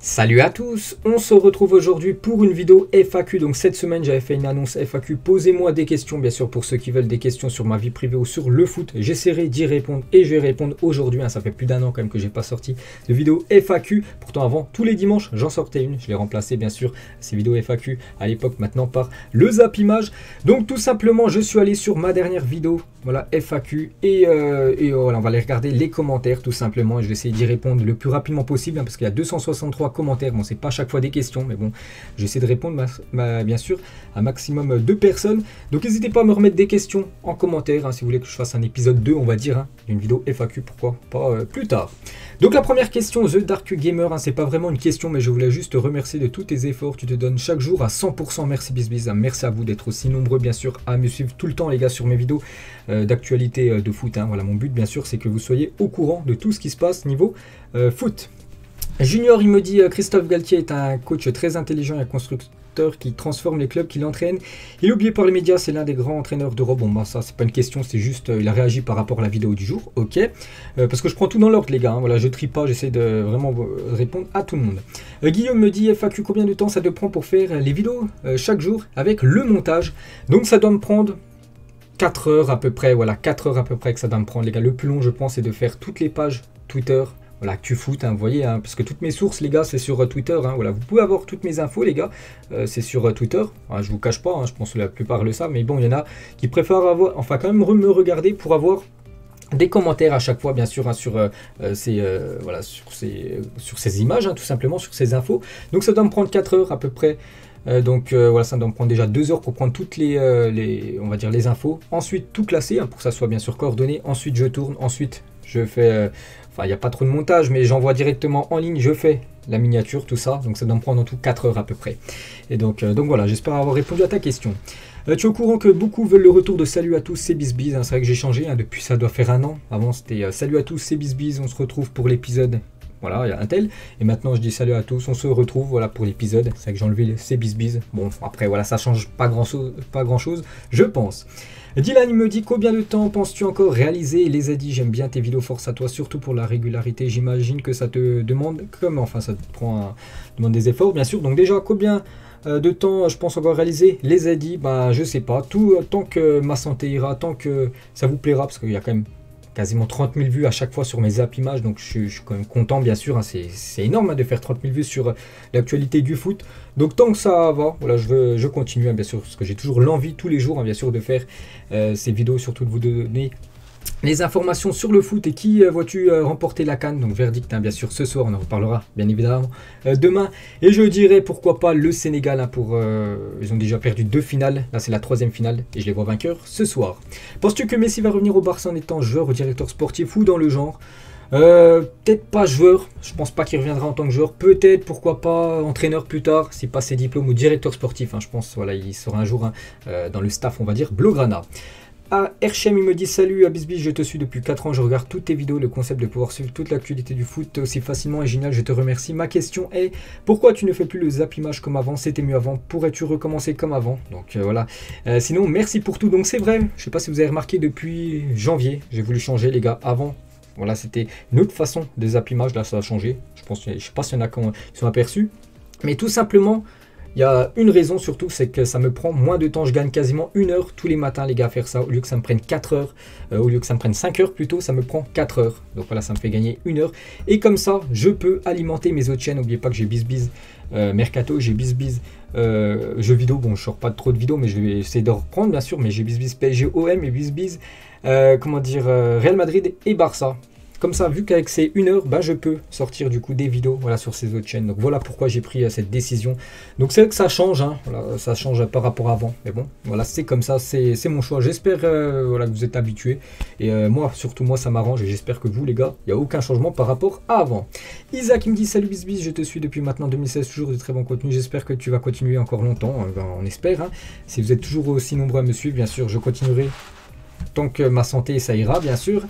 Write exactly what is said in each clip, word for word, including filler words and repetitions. Salut à tous, on se retrouve aujourd'hui pour une vidéo F A Q. Donc cette semaine j'avais fait une annonce F A Q, posez-moi des questions, bien sûr, pour ceux qui veulent des questions sur ma vie privée ou sur le foot, j'essaierai d'y répondre et je vais répondre aujourd'hui, hein. Ça fait plus d'un an quand même que j'ai pas sorti de vidéo F A Q, pourtant avant tous les dimanches j'en sortais une, je l'ai remplacé bien sûr ces vidéos F A Q à l'époque maintenant par le Zap Image. Donc tout simplement je suis allé sur ma dernière vidéo, voilà F A Q, et, euh, et voilà, on va aller regarder les commentaires tout simplement, et je vais essayer d'y répondre le plus rapidement possible, hein, parce qu'il y a deux cent soixante-trois commentaires, bon c'est pas chaque fois des questions mais bon j'essaie de répondre ma, ma, bien sûr à un maximum de personnes, donc n'hésitez pas à me remettre des questions en commentaire, hein, si vous voulez que je fasse un épisode deux on va dire, hein, une vidéo F A Q, pourquoi pas euh, plus tard. Donc la première question, The Dark Gamer, hein, c'est pas vraiment une question mais je voulais juste te remercier de tous tes efforts, tu te donnes chaque jour à cent pour cent, merci BizBiz, hein, merci à vous d'être aussi nombreux bien sûr à me suivre tout le temps les gars sur mes vidéos euh, d'actualité euh, de foot, hein, voilà mon but bien sûr c'est que vous soyez au courant de tout ce qui se passe niveau euh, foot. Junior, il me dit euh, Christophe Galtier est un coach très intelligent et un constructeur qui transforme les clubs qu'il entraîne. Il est oublié par les médias, c'est l'un des grands entraîneurs d'Europe. Bon, bah, ça, c'est pas une question, c'est juste, euh, il a réagi par rapport à la vidéo du jour, ok. Euh, parce que je prends tout dans l'ordre, les gars, hein, voilà, je trie pas, j'essaie de vraiment répondre à tout le monde. Euh, Guillaume me dit F A Q, combien de temps ça te prend pour faire les vidéos euh, chaque jour avec le montage? Donc, ça doit me prendre quatre heures à peu près, voilà, quatre heures à peu près que ça doit me prendre, les gars. Le plus long, je pense, c'est de faire toutes les pages Twitter. Voilà, tu foot, hein, vous voyez, hein, parce que toutes mes sources, les gars, c'est sur euh, Twitter. Hein, voilà, vous pouvez avoir toutes mes infos, les gars, euh, c'est sur euh, Twitter. Hein, je vous cache pas, hein, je pense que la plupart le savent, mais bon, il y en a qui préfèrent avoir, enfin, quand même me regarder pour avoir des commentaires à chaque fois, bien sûr, hein, sur, euh, ces, euh, voilà, sur, ces, euh, sur ces images, hein, tout simplement, sur ces infos. Donc, ça doit me prendre quatre heures à peu près. Euh, donc euh, voilà, ça doit me prendre déjà deux heures pour prendre toutes les, euh, les, on va dire, les infos. Ensuite, tout classer, hein, pour que ça soit bien sûr coordonné. Ensuite, je tourne. Ensuite, je fais... Euh, Enfin, il n'y a pas trop de montage, mais j'envoie directement en ligne, je fais la miniature, tout ça. Donc ça doit me prendre en tout quatre heures à peu près. Et donc, euh, donc voilà, j'espère avoir répondu à ta question. Euh, tu es au courant que beaucoup veulent le retour de Salut à tous, c'est BizBiz. Hein, c'est vrai que j'ai changé, hein, depuis ça doit faire un an. Avant c'était euh, Salut à tous, c'est BizBiz, on se retrouve pour l'épisode... Voilà, il y a un tel. Et maintenant, je dis salut à tous. On se retrouve, voilà, pour l'épisode. C'est vrai que j'ai enlevé ces BizBiz. Bon, après, voilà, ça change pas grand, so pas grand chose, je pense. Dylan, il me dit combien de temps penses-tu encore réaliser? Il les a dit, j'aime bien tes vidéos, force à toi, surtout pour la régularité. J'imagine que ça te demande, comme, enfin, ça te prend un, demande des efforts, bien sûr. Donc, déjà, combien euh, de temps je pense encore réaliser? Les a dit, bah, je sais pas. Tout, euh, tant que ma santé ira, tant que ça vous plaira, parce qu'il y a quand même quasiment trente mille vues à chaque fois sur mes Zap Images, donc je, je suis quand même content, bien sûr, hein, c'est énorme, hein, de faire trente mille vues sur l'actualité du foot, donc tant que ça va, voilà, je, veux, je continue, hein, bien sûr, parce que j'ai toujours l'envie tous les jours, hein, bien sûr, de faire euh, ces vidéos, surtout de vous donner les informations sur le foot et qui euh, vois-tu euh, remporter la CAN, donc verdict, hein, bien sûr, ce soir, on en reparlera, bien évidemment, euh, demain, et je dirais, pourquoi pas, le Sénégal, hein, pour, euh, ils ont déjà perdu deux finales, là c'est la troisième finale, et je les vois vainqueurs ce soir. Penses-tu que Messi va revenir au Barça en étant joueur ou directeur sportif ou dans le genre? Euh, peut-être pas joueur, je pense pas qu'il reviendra en tant que joueur, peut-être, pourquoi pas, entraîneur plus tard, s'il passe ses diplômes, ou directeur sportif, hein, je pense, voilà, il sera un jour, hein, euh, dans le staff, on va dire, Blaugrana. Ah, Herchem, il me dit salut à BizBiz, je te suis depuis quatre ans, je regarde toutes tes vidéos, le concept de pouvoir suivre toute l'actualité du foot aussi facilement est génial, je te remercie. Ma question est, pourquoi tu ne fais plus le Zap Image comme avant? C'était mieux avant, pourrais-tu recommencer comme avant? Donc euh, voilà, euh, sinon merci pour tout. Donc c'est vrai, je sais pas si vous avez remarqué, depuis janvier, j'ai voulu changer les gars, avant, voilà c'était une autre façon des Zap Images, là ça a changé, je pense, je sais pas s'il y en a qui sont aperçus, mais tout simplement... Il y a une raison surtout, c'est que ça me prend moins de temps, je gagne quasiment une heure tous les matins les gars à faire ça, au lieu que ça me prenne quatre heures, euh, au lieu que ça me prenne cinq heures plutôt, ça me prend quatre heures. Donc voilà, ça me fait gagner une heure et comme ça, je peux alimenter mes autres chaînes. N'oubliez pas que j'ai BizBiz euh, Mercato, j'ai BizBiz euh, jeux vidéo, bon je sors pas trop de vidéos mais je vais essayer de reprendre bien sûr, mais j'ai BizBiz P S G O M et BizBiz euh, comment dire, euh, Real Madrid et Barça. Comme ça, vu qu'avec ces une heure, bah, je peux sortir du coup des vidéos, voilà, sur ces autres chaînes. Donc voilà pourquoi j'ai pris euh, cette décision. Donc c'est vrai que ça change, hein, voilà, ça change par rapport à avant. Mais bon, voilà, c'est comme ça, c'est mon choix. J'espère euh, voilà, que vous êtes habitués. Et euh, moi, surtout moi, ça m'arrange. Et j'espère que vous, les gars, il n'y a aucun changement par rapport à avant. Isaac, il me dit salut BizBiz, je te suis depuis maintenant deux mille seize, toujours de très bon contenu. J'espère que tu vas continuer encore longtemps. Euh, ben, on espère. Hein. Si vous êtes toujours aussi nombreux à me suivre, bien sûr, je continuerai tant que ma santé ça ira bien sûr.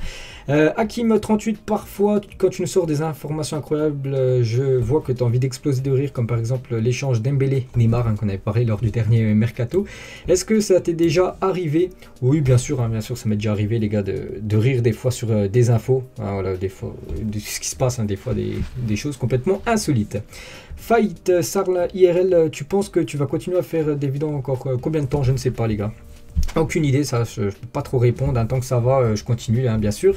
Euh, Hakim trente-huit, parfois quand tu nous sors des informations incroyables, euh, je vois que tu as envie d'exploser de rire, comme par exemple l'échange Dembélé-Neymar hein, qu'on avait parlé lors du dernier mercato. Est-ce que ça t'est déjà arrivé? Oui, bien sûr, hein, bien sûr, ça m'est déjà arrivé les gars de, de rire des fois sur euh, des infos, hein, voilà, des fois, de ce qui se passe, hein, des fois des, des choses complètement insolites. Fight, Sarla I R L, tu penses que tu vas continuer à faire des vidéos encore euh, combien de temps? Je ne sais pas les gars. Aucune idée, ça je ne peux pas trop répondre, hein, tant que ça va euh, je continue hein, bien sûr.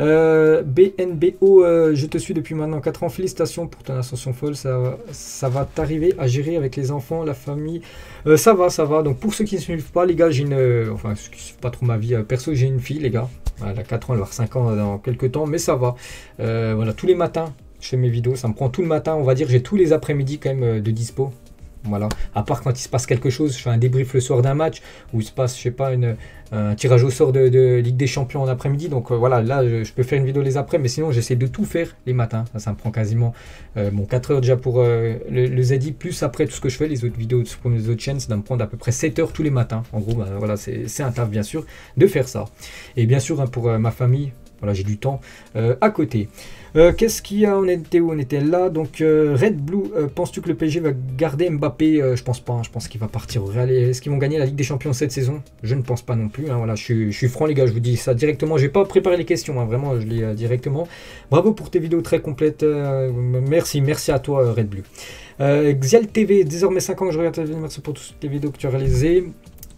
Euh, B N B O, euh, je te suis depuis maintenant quatre ans, félicitations pour ton ascension folle, ça, ça va t'arriver à gérer avec les enfants, la famille, euh, ça va, ça va. Donc pour ceux qui ne suivent pas les gars, j'ai une, euh, enfin ceux qui ne suivent pas trop ma vie, euh, perso j'ai une fille les gars, elle a quatre ans, elle va avoir cinq ans dans quelques temps, mais ça va, euh, voilà tous les matins je fais mes vidéos, ça me prend tout le matin on va dire, j'ai tous les après-midi quand même euh, de dispo. Voilà, à part quand il se passe quelque chose, je fais un débrief le soir d'un match où il se passe, je sais pas, une, un tirage au sort de, de Ligue des Champions en après-midi. Donc euh, voilà, là je, je peux faire une vidéo les après, mais sinon j'essaie de tout faire les matins. Ça, ça me prend quasiment euh, bon, quatre heures déjà pour euh, le, le Z I, plus après tout ce que je fais, les autres vidéos pour les autres chaînes, ça me prendre à peu près sept heures tous les matins. En gros, bah, voilà, c'est un taf bien sûr de faire ça. Et bien sûr, hein, pour euh, ma famille, voilà, j'ai du temps euh, à côté. Euh, Qu'est-ce qu'il y a? On était où? On était là. Donc, euh, Red Blue, euh, penses-tu que le P S G va garder Mbappé? euh, Je pense pas. Hein, je pense qu'il va partir au Real. Est-ce qu'ils vont gagner la Ligue des Champions cette saison? Je ne pense pas non plus. Hein, voilà, je suis, je suis franc, les gars. Je vous dis ça directement. Je n'ai pas préparé les questions. Hein, vraiment, je les euh, directement. Bravo pour tes vidéos très complètes. Euh, merci. Merci à toi, euh, Red Blue. Euh, Xial T V, désormais cinq ans, je regarde ta vidéo. Merci pour toutes les vidéos que tu as réalisées.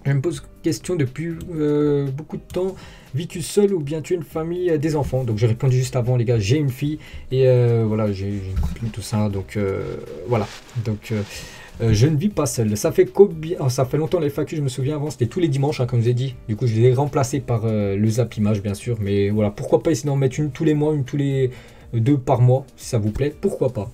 Je me pose question depuis euh, beaucoup de temps. Vis-tu seul ou bien tu as une famille, des enfants? Donc j'ai répondu juste avant les gars, j'ai une fille et euh, voilà, j'ai une copine, tout ça, donc euh, voilà, donc euh, euh, je ne vis pas seul. Ça fait combien? Oh, ça fait longtemps les F A Q, je me souviens avant c'était tous les dimanches hein, comme je vous ai dit, du coup je les ai remplacés par euh, le Zap Image bien sûr, mais voilà, pourquoi pas essayer d'en mettre une tous les mois, une tous les deux par mois si ça vous plaît, pourquoi pas.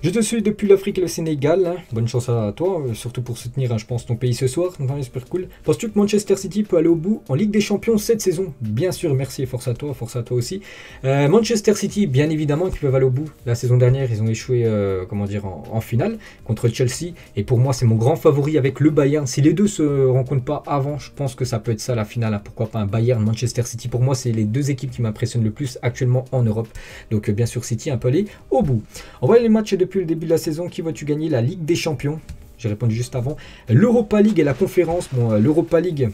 Je te suis depuis l'Afrique et le Sénégal, hein. Bonne chance à toi, euh, surtout pour soutenir, hein, je pense, ton pays ce soir, donc c'est super cool. Penses-tu que Manchester City peut aller au bout en Ligue des Champions cette saison? Bien sûr, merci, force à toi, force à toi aussi. Euh, Manchester City, bien évidemment, qui peuvent aller au bout. La saison dernière, ils ont échoué, euh, comment dire, en, en finale contre Chelsea, et pour moi, c'est mon grand favori avec le Bayern. Si les deux se rencontrent pas avant, je pense que ça peut être ça la finale, hein. Pourquoi pas un Bayern-Manchester City? Pour moi, c'est les deux équipes qui m'impressionnent le plus actuellement en Europe, donc euh, bien sûr, City, hein, peut aller au bout. On va aller les matchs de depuis le début de la saison, qui vas-tu gagner la Ligue des Champions? J'ai répondu juste avant. L'Europa League et la Conférence. Bon, l'Europa League,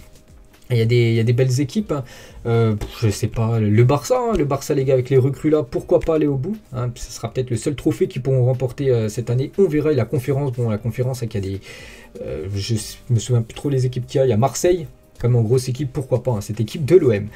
il y, a des, il y a des belles équipes. Hein. Euh, je sais pas, le Barça, hein, le Barça les gars avec les recrues là, pourquoi pas aller au bout hein. Ce sera peut-être le seul trophée qu'ils pourront remporter euh, cette année. On verra. Et la Conférence, bon, la Conférence, hein, il y a des, euh, je me souviens plus trop les équipes qu'il y a. Il y a Marseille, comme en grosse équipe, pourquoi pas hein, cette équipe de l'O M.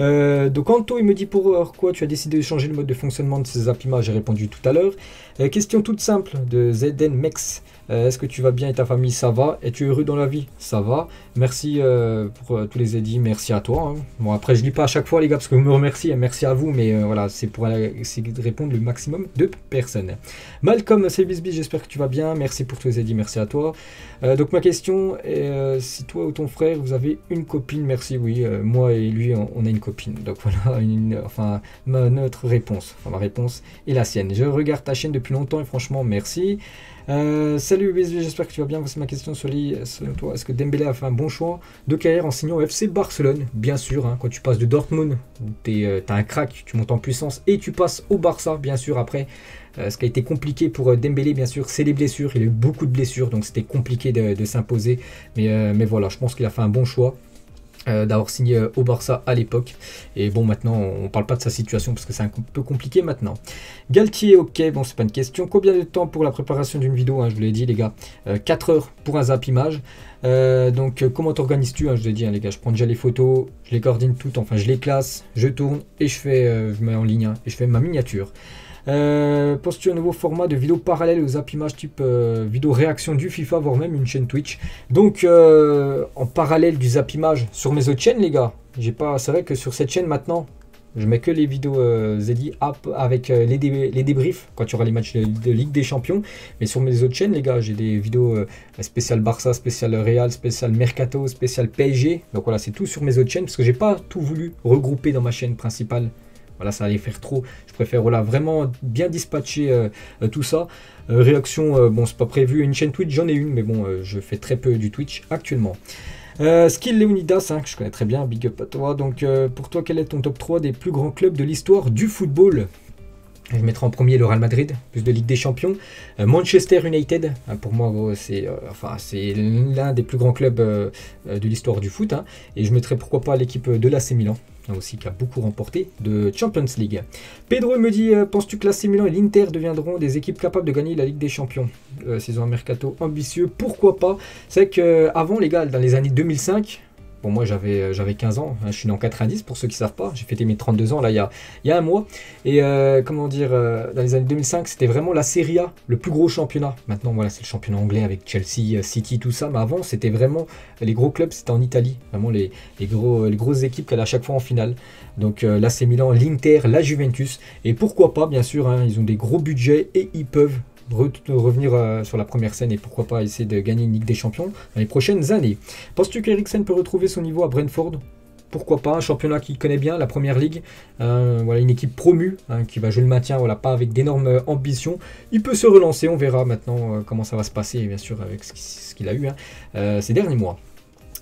Euh, donc Anto, il me dit pourquoi tu as décidé de changer le mode de fonctionnement de ces Zap Images, j'ai répondu tout à l'heure. Euh, question toute simple de Z N Mex, euh, est-ce que tu vas bien et ta famille? Ça va. Es-tu heureux dans la vie? Ça va. Merci euh, pour euh, tous les édits, merci à toi. Hein. Bon après je lis pas à chaque fois les gars parce que vous me remerciez, hein, merci à vous, mais euh, voilà, c'est pour euh, de répondre le maximum de personnes. Malcolm, c'est BizBiz, j'espère que tu vas bien, merci pour tous les édits, merci à toi. Euh, donc ma question est euh, si toi ou ton frère vous avez une copine? Merci, oui, euh, moi et lui on, on a une copine, donc voilà une, enfin ma, notre réponse, enfin ma réponse et la sienne. Je regarde ta chaîne depuis longtemps et franchement merci. Euh, salut B S B, j'espère que tu vas bien. Voici ma question sur lui, selon toi, est-ce que Dembélé a fait un bon choix de carrière en signant au F C Barcelone? Bien sûr, hein, quand tu passes de Dortmund, tu euh, as un crack, tu montes en puissance et tu passes au Barça, bien sûr. Après, euh, ce qui a été compliqué pour euh, Dembélé, bien sûr, c'est les blessures. Il a eu beaucoup de blessures, donc c'était compliqué de, de s'imposer. Mais, euh, mais voilà, je pense qu'il a fait un bon choix. Euh, d'avoir signé euh, au Barça à l'époque, et bon maintenant on parle pas de sa situation parce que c'est un peu compliqué maintenant. Galtier, ok, bon c'est pas une question. Combien de temps pour la préparation d'une vidéo? Hein, je vous l'ai dit les gars, euh, quatre heures pour un Zap Image. Euh, donc euh, comment t'organises-tu? Hein, je vous l'ai dit hein, les gars, je prends déjà les photos, je les coordonne toutes, enfin je les classe, je tourne et je fais, euh, je mets en ligne hein, et je fais ma miniature. Euh, Penses-tu un nouveau format de vidéo parallèle aux Zap Images type euh, vidéo réaction du FIFA, voire même une chaîne Twitch? Donc euh, en parallèle du Zap Image sur mes autres chaînes les gars, j'ai pas, c'est vrai que sur cette chaîne maintenant je mets que les vidéos euh, Z D app avec euh, les, dé les débriefs quand il y aura les matchs de, de Ligue des Champions, mais sur mes autres chaînes les gars j'ai des vidéos euh, spéciales Barça, spéciales Real, spéciales Mercato, spéciales P S G, donc voilà c'est tout sur mes autres chaînes parce que j'ai pas tout voulu regrouper dans ma chaîne principale. Voilà, ça allait faire trop. Je préfère voilà, vraiment bien dispatcher euh, euh, tout ça. Euh, réaction, euh, bon, c'est pas prévu. Une chaîne Twitch, j'en ai une, mais bon, euh, je fais très peu du Twitch actuellement. Euh, Skill Leonidas, hein, que je connais très bien, big up à toi. Donc euh, pour toi, quel est ton top trois des plus grands clubs de l'histoire du football? Je mettrai en premier le Real Madrid, plus de Ligue des Champions. Euh, Manchester United, hein, pour moi, c'est euh, enfin, c'est l'un des plus grands clubs euh, de l'histoire du foot. Hein. Et je mettrai pourquoi pas l'équipe de l'A C Milan, hein, aussi, qui a beaucoup remporté de Champions League. Pedro me dit, euh, penses-tu que l'A C Milan et l'Inter deviendront des équipes capables de gagner la Ligue des Champions? euh, Saison à mercato ambitieux, pourquoi pas? C'est que avant les gars, dans les années deux mille cinq... Bon, moi j'avais quinze ans, hein, je suis né en quatre-vingt-dix pour ceux qui ne savent pas, j'ai fêté mes trente-deux ans là il y a, y a un mois. Et euh, comment dire, euh, dans les années deux mille cinq c'était vraiment la Serie A, le plus gros championnat. Maintenant voilà c'est le championnat anglais avec Chelsea, City, tout ça, mais avant c'était vraiment les gros clubs, c'était en Italie, vraiment les, les, gros, les grosses équipes qu'elle a à chaque fois en finale. Donc euh, là c'est Milan, l'Inter, la Juventus et pourquoi pas bien sûr, hein, ils ont des gros budgets et ils peuvent Re revenir euh, sur la première scène et pourquoi pas essayer de gagner une Ligue des Champions dans les prochaines années. Penses-tu qu'Eriksen peut retrouver son niveau à Brentford? Pourquoi pas, un championnat qu'il connaît bien, la première ligue, euh, voilà, une équipe promue hein, qui va jouer le maintien, voilà, pas avec d'énormes ambitions. Il peut se relancer, on verra maintenant euh, comment ça va se passer, bien sûr avec ce qu'il a eu hein, euh, ces derniers mois.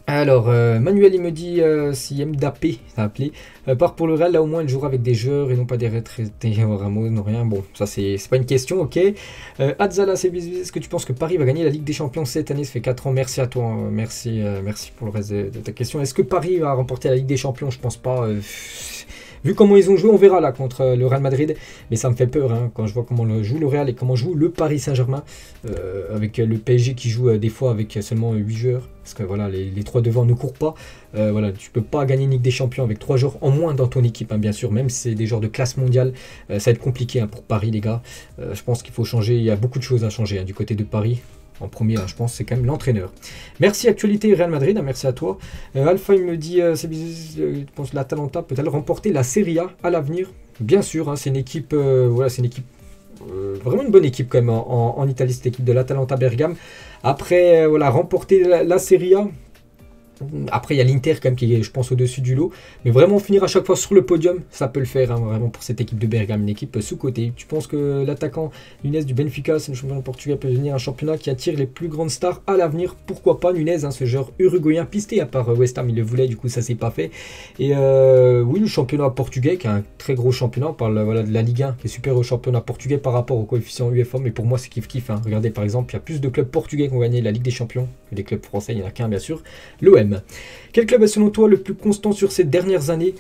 Alors, euh, Manuel, il me dit euh, si Mbappé, ça a appelé, euh, part pour le Real, là au moins il jouera avec des joueurs et non pas des retraités, Ramos, non rien. Bon, ça c'est pas une question, ok. Euh, Atzala, c'est BizBiz, est-ce que tu penses que Paris va gagner la Ligue des Champions cette année? Ça fait quatre ans, merci à toi, hein. merci, euh, merci pour le reste de, de ta question. Est-ce que Paris va remporter la Ligue des Champions? Je pense pas. Euh, vu comment ils ont joué, on verra là contre le Real Madrid, mais ça me fait peur hein, quand je vois comment le joue le Real et comment joue le Paris Saint-Germain, euh, avec le P S G qui joue euh, des fois avec seulement huit joueurs. Parce que voilà, les, les trois devants ne courent pas. Euh, voilà, tu peux pas gagner une Ligue des Champions avec trois joueurs en moins dans ton équipe, hein, bien sûr. Même si c'est des joueurs de classe mondiale, euh, ça va être compliqué hein, pour Paris, les gars. Euh, je pense qu'il faut changer. Il y a beaucoup de choses à changer hein, du côté de Paris. En premier, hein, je pense, c'est quand même l'entraîneur. Merci Actualité Real Madrid, hein, merci à toi. Euh, Alpha, il me dit, euh, c'est euh, je pense l'Atalanta peut-elle remporter la Serie A à l'avenir? Bien sûr, hein, c'est une équipe, euh, voilà, c'est une équipe. Euh, vraiment une bonne équipe quand même en, en, en Italie, cette équipe de l'Atalanta Bergame. Après, euh, voilà, remporter la, la Serie A. Après, il y a l'Inter quand même qui est, je pense, au-dessus du lot. Mais vraiment, finir à chaque fois sur le podium, ça peut le faire, hein, vraiment, pour cette équipe de Bergame, une équipe sous-côté. Tu penses que l'attaquant Núñez du Benfica, c'est le championnat portugais, peut devenir un championnat qui attire les plus grandes stars à l'avenir? Pourquoi pas Núñez, hein, ce joueur uruguayen pisté, à part West Ham, il le voulait, du coup, ça s'est pas fait. Et euh, oui, le championnat portugais, qui est un très gros championnat, on parle voilà, de la Ligue un, qui est super au championnat portugais par rapport au coefficient UEFA, mais pour moi, c'est kiff-kiff. Hein. Regardez, par exemple, il y a plus de clubs portugais qui ont gagné la Ligue des Champions que des clubs français, il n'y en a qu'un, bien sûr, l'O M. Quel club est selon toi le plus constant sur ces dernières années?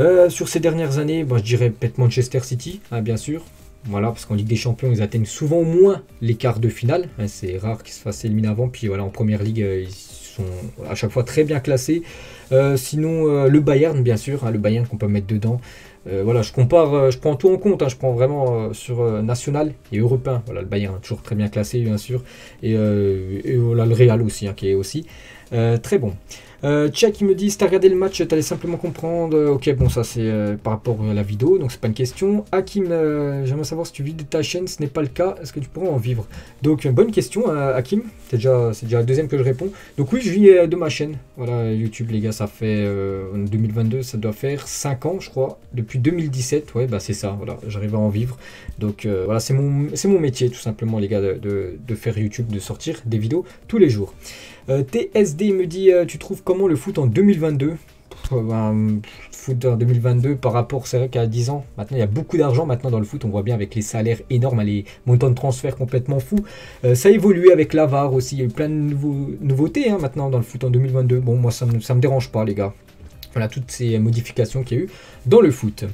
euh, Sur ces dernières années, bon, je dirais peut-être Manchester City, hein, bien sûr. Voilà, parce qu'en Ligue des Champions, ils atteignent souvent au moins les quarts de finale. Hein, c'est rare qu'ils se fassent éliminer avant. Puis voilà, en première ligue, euh, ils sont à chaque fois très bien classés. Euh, sinon, euh, le Bayern, bien sûr, hein, le Bayern qu'on peut mettre dedans. Euh, voilà, je compare, euh, je prends tout en compte, hein, je prends vraiment euh, sur euh, national et européen. Voilà, le Bayern, hein, toujours très bien classé, bien sûr. Et, euh, et voilà, le Real aussi, hein, qui est aussi euh, très bon. Euh, Tchak, il me dit, si t'as regardé le match, t'allais simplement comprendre. Ok, bon, ça c'est euh, par rapport à la vidéo, donc c'est pas une question. Hakim, euh, j'aimerais savoir si tu vis de ta chaîne, ce n'est pas le cas, est-ce que tu pourras en vivre? Donc, bonne question, euh, Hakim, c'est déjà, déjà la deuxième que je réponds. Donc oui, je vis euh, de ma chaîne, voilà, YouTube, les gars, ça fait, euh, en deux mille vingt-deux, ça doit faire cinq ans, je crois, depuis deux mille dix-sept, ouais, bah c'est ça, voilà, j'arrive à en vivre. Donc euh, voilà, c'est mon, c'est mon métier, tout simplement, les gars, de, de, de faire YouTube, de sortir des vidéos tous les jours. Euh, T S D me dit, euh, tu trouves comment le foot en deux mille vingt-deux? Ben, foot en deux mille vingt-deux par rapport, c'est vrai qu'à dix ans, maintenant il y a beaucoup d'argent maintenant dans le foot, on voit bien avec les salaires énormes, les montants de transfert complètement fous. Euh, ça a évolué avec la V A R aussi, il y a eu plein de nouveaux, nouveautés hein, maintenant dans le foot en deux mille vingt-deux. Bon, moi ça me, ça me dérange pas, les gars. Voilà toutes ces modifications qu'il y a eu dans le foot.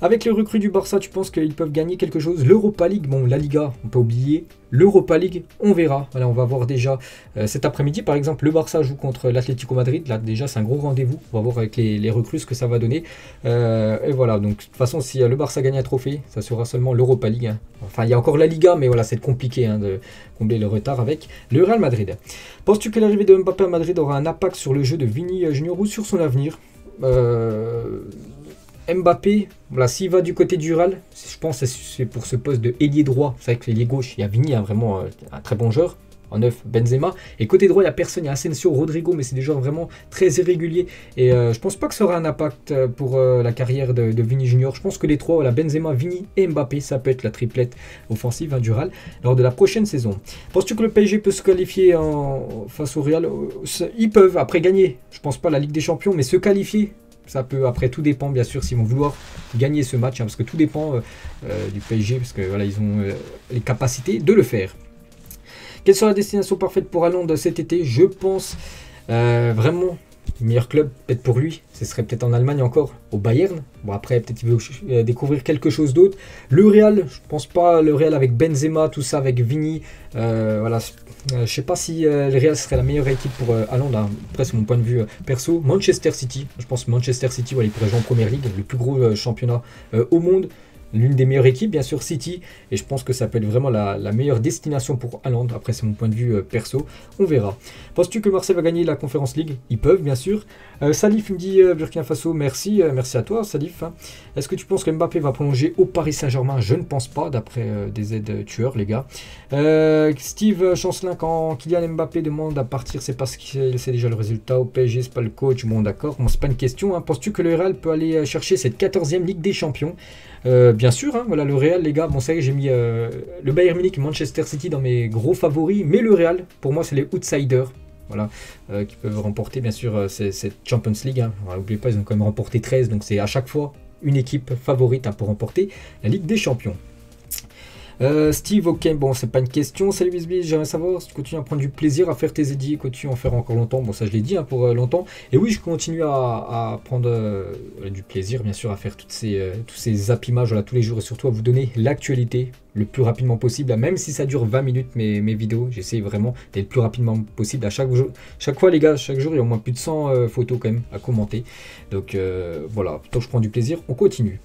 Avec les recrues du Barça, tu penses qu'ils peuvent gagner quelque chose? L'Europa League, bon, la Liga, on peut oublier. L'Europa League, on verra. Voilà, on va voir déjà euh, cet après-midi, par exemple, le Barça joue contre l'Atlético Madrid. Là, déjà, c'est un gros rendez-vous. On va voir avec les, les recrues ce que ça va donner. Euh, et voilà, donc, de toute façon, si euh, le Barça gagne un trophée, ça sera seulement l'Europa League. Hein. Enfin, il y a encore la Liga, mais voilà, c'est compliqué hein, de combler le retard avec le Real Madrid. Penses-tu que l'arrivée de Mbappé à Madrid aura un impact sur le jeu de Vini Junior ou sur son avenir? Euh, Mbappé, voilà, s'il va du côté du Real, je pense que c'est pour ce poste de ailier droit. C'est vrai que l'ailier gauche, il y a Vini, hein, vraiment euh, un très bon joueur. en neuf Benzema. Et côté droit, il n'y a personne, il y a Asensio, Rodrigo, mais c'est des joueurs vraiment très irréguliers. Et euh, je pense pas que ça aura un impact pour euh, la carrière de, de Vini Junior. Je pense que les trois, voilà, Benzema, Vini et Mbappé, ça peut être la triplette offensive hein, du Real lors de la prochaine saison. Penses-tu que le P S G peut se qualifier en... face au Real? Ils peuvent, après gagner, je pense pas la Ligue des Champions, mais se qualifier. Ça peut, après tout dépend bien sûr s'ils vont vouloir gagner ce match, hein, parce que tout dépend euh, euh, du P S G, parce que voilà, ils ont euh, les capacités de le faire. Quelle sera la destination parfaite pour Haaland cet été? Je pense euh, vraiment, le meilleur club peut-être pour lui, ce serait peut-être en Allemagne encore, au Bayern. Bon après peut-être il veut découvrir quelque chose d'autre. Le Real, je pense pas, le Real avec Benzema, tout ça avec Vini, euh, voilà. Euh, je sais pas si euh, le Real serait la meilleure équipe pour euh, Haaland, hein. Après c'est mon point de vue euh, perso. Manchester City, je pense Manchester City, ouais, il pourrait jouer en première ligue, le plus gros euh, championnat euh, au monde, l'une des meilleures équipes bien sûr City, et je pense que ça peut être vraiment la, la meilleure destination pour Haaland, après c'est mon point de vue euh, perso, on verra. Penses-tu que Marseille va gagner la Conference League? Ils peuvent bien sûr. euh, Salif me dit euh, Burkina Faso, merci, euh, merci à toi Salif. Hein. Est-ce que tu penses que Mbappé va prolonger au Paris Saint-Germain? Je ne pense pas, d'après euh, des aides tueurs, les gars. Euh, Steve Chancelin, quand Kylian Mbappé demande à partir, c'est parce qu'il sait déjà le résultat. Au P S G, c'est pas le coach. Bon, d'accord, bon, c'est pas une question. Hein. Penses-tu que le Real peut aller chercher cette quatorzième Ligue des Champions? euh, Bien sûr, hein, voilà, le Real, les gars. Bon, ça y est, j'ai mis euh, le Bayern Munich et Manchester City dans mes gros favoris. Mais le Real, pour moi, c'est les outsiders. Voilà, euh, qui peuvent remporter, bien sûr, euh, cette Champions League. Hein. Alors, n'oubliez pas, ils ont quand même remporté treize, donc c'est à chaque fois une équipe favorite hein, pour remporter la Ligue des Champions. Euh, Steve, ok, bon, c'est pas une question. Salut BizBiz, j'aimerais savoir si tu continues à prendre du plaisir à faire tes édits, continues à en faire encore longtemps. Bon, ça je l'ai dit hein, pour euh, longtemps. Et oui, je continue à, à prendre euh, du plaisir, bien sûr, à faire toutes ces, euh, tous ces Zap Images voilà, tous les jours et surtout à vous donner l'actualité le plus rapidement possible, là, même si ça dure vingt minutes mes, mes vidéos, j'essaie vraiment d'être le plus rapidement possible à chaque jour. Chaque fois les gars, chaque jour il y a au moins plus de cent euh, photos quand même à commenter. Donc euh, voilà, tant que je prends du plaisir, on continue.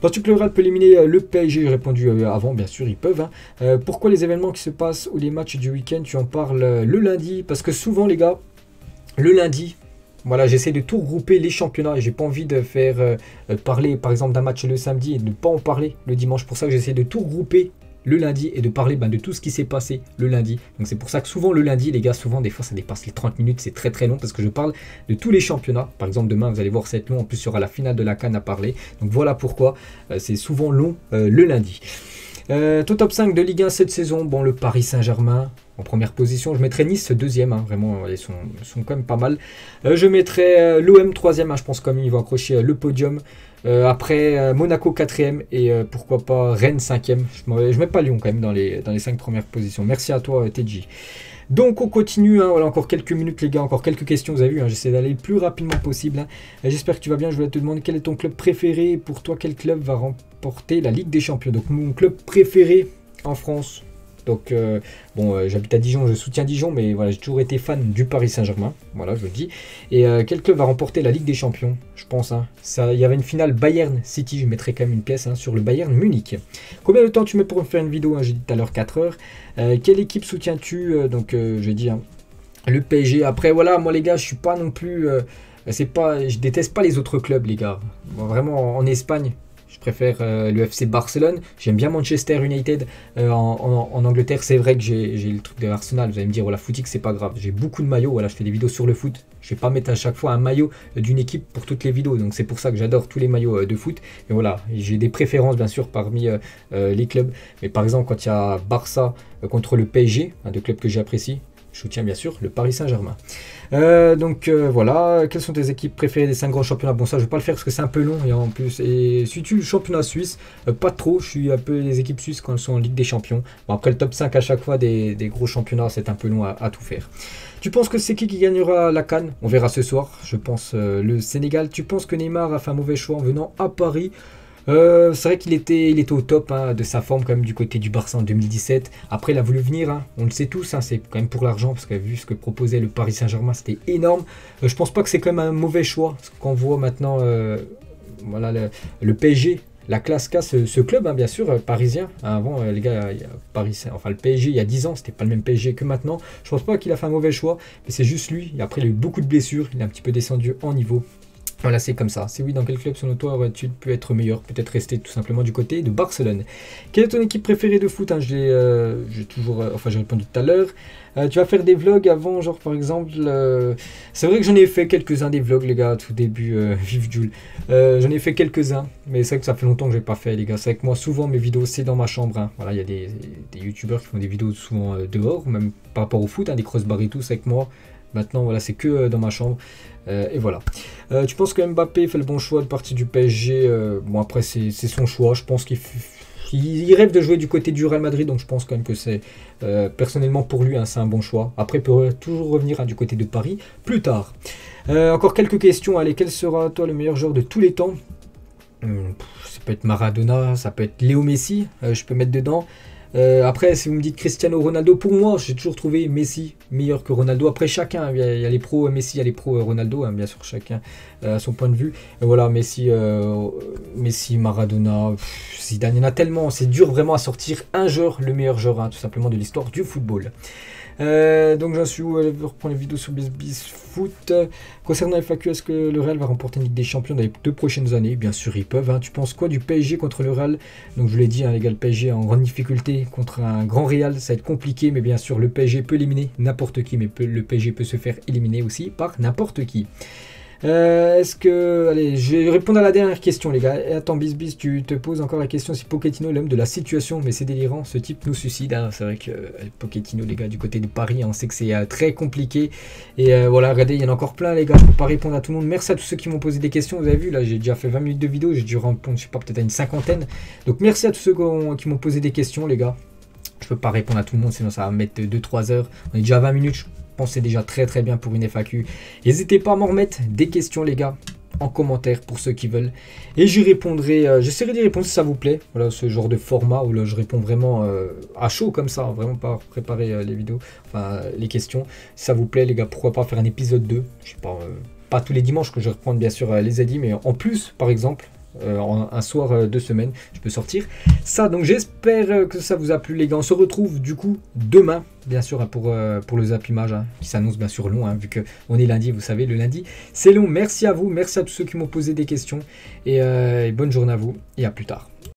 Penses-tu que le Real peut éliminer le P S G? J'ai répondu euh, avant, bien sûr ils peuvent. Hein. Euh, pourquoi les événements qui se passent ou les matchs du week-end, tu en parles euh, le lundi? Parce que souvent les gars, le lundi, voilà, j'essaie de tout regrouper les championnats et j'ai pas envie de faire euh, parler par exemple d'un match le samedi et de ne pas en parler le dimanche. Pour ça que j'essaie de tout regrouper le lundi et de parler ben, de tout ce qui s'est passé le lundi. Donc c'est pour ça que souvent le lundi, les gars, souvent des fois ça dépasse les trente minutes, c'est très très long parce que je parle de tous les championnats. Par exemple demain vous allez voir c'est long, en plus il y aura la finale de la CAN à parler. Donc voilà pourquoi euh, c'est souvent long euh, le lundi. Euh, tout top cinq de Ligue un cette saison, bon le Paris Saint-Germain en première position, je mettrais Nice deuxième, hein, vraiment ils sont, sont quand même pas mal. Euh, je mettrais euh, l'O M troisième, hein, je pense comme ils vont accrocher euh, le podium. Euh, après euh, Monaco quatrième et euh, pourquoi pas Rennes cinquième, je ne mets pas Lyon quand même dans les, dans les cinq premières positions. Merci à toi euh, T J. Donc on continue, hein, voilà, encore quelques minutes les gars, encore quelques questions, vous avez vu, hein, j'essaie d'aller le plus rapidement possible. Hein. J'espère que tu vas bien, je voulais te demander quel est ton club préféré, pour toi quel club va remporter la Ligue des Champions? Donc mon club préféré en France, donc euh, bon euh, j'habite à Dijon, je soutiens Dijon, mais voilà, j'ai toujours été fan du Paris Saint-Germain, voilà je le dis. Et euh, quel club va remporter la Ligue des Champions? Je pense, hein, ça, il y avait une finale Bayern City, je mettrais quand même une pièce hein, sur le Bayern Munich. Combien de temps tu mets pour me faire une vidéo hein? J'ai dit tout à l'heure quatre heures. Euh, quelle équipe soutiens-tu? Donc euh, j'ai dit hein, le P S G. Après voilà, moi les gars, je suis pas non plus, euh, c'est pas, je déteste pas les autres clubs les gars. Bon, vraiment en, en Espagne. Je préfère euh, le F C Barcelone, j'aime bien Manchester United euh, en, en, en Angleterre, c'est vrai que j'ai le truc de Arsenal, vous allez me dire, voilà, footique c'est pas grave, j'ai beaucoup de maillots, voilà, je fais des vidéos sur le foot, je vais pas mettre à chaque fois un maillot d'une équipe pour toutes les vidéos, donc c'est pour ça que j'adore tous les maillots euh, de foot, et voilà, j'ai des préférences bien sûr parmi euh, euh, les clubs, mais par exemple quand il y a Barça euh, contre le P S G, hein, deux clubs que j'apprécie, je soutiens bien sûr le Paris Saint-Germain. Euh, donc euh, voilà, quelles sont tes équipes préférées des cinq grands championnats? Bon ça je vais pas le faire parce que c'est un peu long et en plus, et si tu le championnat suisse, euh, pas trop, je suis un peu les équipes suisses quand elles sont en Ligue des Champions. Bon après le top cinq à chaque fois des, des gros championnats, c'est un peu long à, à tout faire. Tu penses que c'est qui qui gagnera la CAN? On verra ce soir, je pense euh, le Sénégal. Tu penses que Neymar a fait un mauvais choix en venant à Paris? Euh, c'est vrai qu'il était, il était au top hein, de sa forme quand même du côté du Barça en deux mille dix-sept. Après il a voulu venir, hein, on le sait tous, hein, c'est quand même pour l'argent parce que vu ce que proposait le Paris Saint-Germain c'était énorme. Euh, je pense pas que c'est quand même un mauvais choix parce qu'on voit maintenant euh, voilà, le, le P S G. La classe K, ce, ce club, hein, bien sûr, euh, parisien. Hein, avant, euh, les gars, il y a Paris, enfin le P S G, il y a dix ans, c'était pas le même P S G que maintenant. Je pense pas qu'il a fait un mauvais choix, mais c'est juste lui. Après, il a eu beaucoup de blessures, il est un petit peu descendu en niveau. Voilà, c'est comme ça. C'est oui, dans quel club selon toi aurais-tu pu être meilleur? Peut-être rester tout simplement du côté de Barcelone. Quelle est ton équipe préférée de foot hein? Je l'ai euh, toujours... Euh, enfin, j'ai répondu tout à l'heure. Euh, tu vas faire des vlogs avant, genre par exemple... Euh, c'est vrai que j'en ai fait quelques-uns des vlogs, les gars, tout début, euh, vive Jules. Euh, j'en ai fait quelques-uns, mais c'est vrai que ça fait longtemps que je n'ai pas fait, les gars. C'est vrai que moi, souvent, mes vidéos, c'est dans ma chambre. Hein. Voilà, il y a des, des youtubeurs qui font des vidéos souvent euh, dehors, même par rapport au foot, hein, des crossbars et tout, c'est vrai que moi... Maintenant, voilà, c'est que euh, dans ma chambre. Euh, et voilà. Euh, tu penses que Mbappé fait le bon choix de partir du P S G? euh, Bon, après, c'est son choix. Je pense qu'il il rêve de jouer du côté du Real Madrid. Donc, je pense quand même que c'est, euh, personnellement, pour lui, hein, c'est un bon choix. Après, il peut toujours revenir hein, du côté de Paris plus tard. Euh, encore quelques questions. Allez, quel sera, toi, le meilleur joueur de tous les temps? hum, Ça peut être Maradona, ça peut être Léo Messi. Euh, je peux mettre dedans. Euh, après, si vous me dites Cristiano Ronaldo, pour moi, j'ai toujours trouvé Messi meilleur que Ronaldo. Après, chacun, il y a, il y a les pros Messi, il y a les pros Ronaldo, hein, bien sûr, chacun euh, à son point de vue. Et voilà, Messi, euh, Messi, Maradona, pff, Zidane, il y en a tellement. C'est dur vraiment à sortir un joueur, le meilleur joueur, hein, tout simplement, de l'histoire du football. Euh, donc j'en suis où? Je vais reprendre les vidéos sur BizBiz Foot. Concernant F A Q, est-ce que le Real va remporter une Ligue des Champions dans les deux prochaines années? Bien sûr, ils peuvent. Hein. Tu penses quoi du P S G contre le Real? Donc je l'ai dit, hein, les gars, le P S G est en grande difficulté contre un grand Real. Ça va être compliqué, mais bien sûr, le P S G peut éliminer n'importe qui, mais peut, le P S G peut se faire éliminer aussi par n'importe qui. Euh, est-ce que... Allez, je vais répondre à la dernière question, les gars. Attends, BizBiz, tu te poses encore la question si Pochettino est l'homme de la situation, mais c'est délirant, ce type nous suicide. Hein. C'est vrai que euh, Pochettino, les gars, du côté de Paris, hein, on sait que c'est euh, très compliqué. Et euh, voilà, regardez, il y en a encore plein, les gars. Je ne peux pas répondre à tout le monde. Merci à tous ceux qui m'ont posé des questions. Vous avez vu, là, j'ai déjà fait vingt minutes de vidéo. J'ai dû répondre, je sais pas, peut-être à une cinquantaine. Donc, merci à tous ceux qui m'ont posé des questions, les gars. Je ne peux pas répondre à tout le monde, sinon ça va mettre deux trois heures. On est déjà à vingt minutes. Je... C'est déjà très très bien pour une F A Q. N'hésitez pas à m'en remettre des questions, les gars, en commentaire pour ceux qui veulent, et j'y répondrai. Euh, j'essaierai d'y répondre si ça vous plaît. Voilà, ce genre de format où là je réponds vraiment euh, à chaud comme ça, vraiment pas préparer euh, les vidéos, enfin les questions. Si ça vous plaît, les gars, pourquoi pas faire un épisode deux? Je sais pas, euh, pas tous les dimanches que je vais reprendre bien sûr euh, les avis, mais en plus, par exemple. Euh, en, un soir euh, de semaine je peux sortir ça. Donc j'espère euh, que ça vous a plu, les gars. On se retrouve du coup demain bien sûr hein, pour, euh, pour le Zap Image hein, qui s'annonce bien sûr long hein, vu que on est lundi, vous savez le lundi c'est long. Merci à vous, merci à tous ceux qui m'ont posé des questions et, euh, et bonne journée à vous et à plus tard.